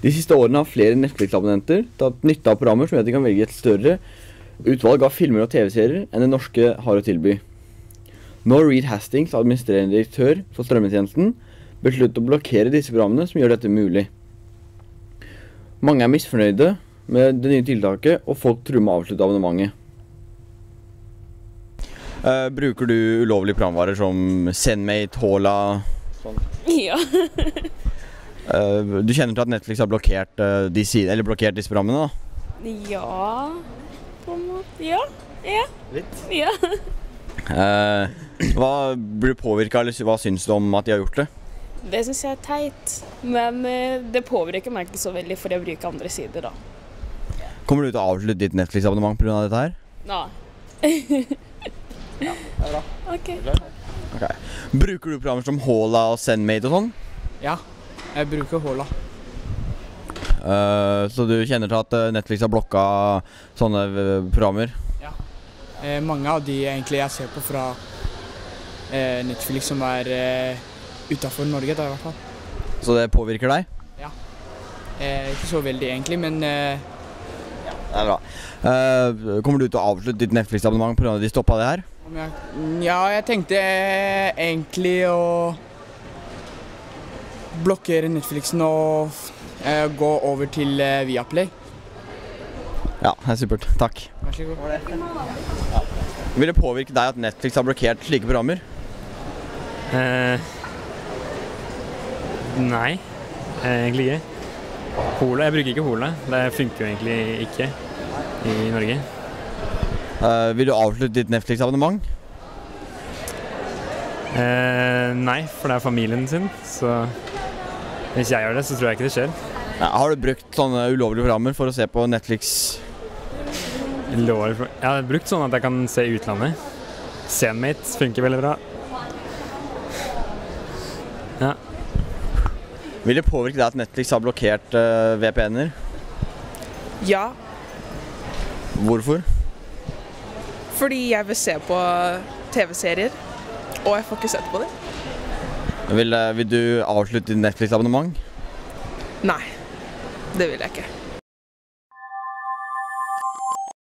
De siste årene har flere Netflix-abonnenter tatt nytte av programmer som gjør at de kan velge et større utvalg av filmer og tv-serier enn det norske har å tilby. Når Reed Hastings, administrerende direktør for strømmetjenesten, besluttet å blokkere disse programmene som gjør dette mulig. Mange er misfornøyde med det nye tiltaket, og folk truer med å avslutte abonnementet. Bruker du ulovlige programvarer som Sendmate, Håla? Ja. Du kjenner til at Netflix har blokkert disse programmene da? Ja, på en måte. Ja. Litt? Ja. Hva blir du påvirket, eller hva synes du om at de har gjort det? Det synes jeg er teit, men det påvirker meg ikke så veldig, for jeg bruker andre sider da. Kommer du til å avslutte ditt Netflix-abonnement på grunn av dette her? Nei. Ja, det er bra. Ok. Bruker du programmer som Håla og Sendmate og sånn? Ja, jeg bruker Håla. Så du kjenner til at Netflix har blokka sånne programmer? Ja. Mange av de egentlig jeg ser på fra Netflix som er utenfor Norge da i hvert fall. Så det påvirker deg? Ja. Ikke så veldig egentlig, men... Det er bra. Kommer du til å avslutte ditt Netflix-abonnement på grunn av de stoppet det her? Ja, jeg tenkte egentlig å blokkere Netflixen og gå over til Viaplay. Ja, det er supert. Takk. Vær så god. Vil det påvirke deg at Netflix har blokkert slike programmer? Nei, egentlig ikke. Håla, jeg bruker ikke Håla. Det funker jo egentlig ikke i Norge. Vil du avslutte ditt Netflix-abonnement? Nei, for det er familien sin, så hvis jeg gjør det, så tror jeg ikke det skjer. Har du brukt sånne ulovlige programmer for å se på Netflix? Jeg har brukt sånn at jeg kan se utlandet. Sendmate funker veldig bra. Ja. Vil det påvirke deg at Netflix har blokkert VPN-er? Ja. Hvorfor? Fordi jeg vil se på tv-serier, og jeg får ikke sett på det. Vil du avslutte ditt Netflix-abonnement? Nei, det vil jeg ikke.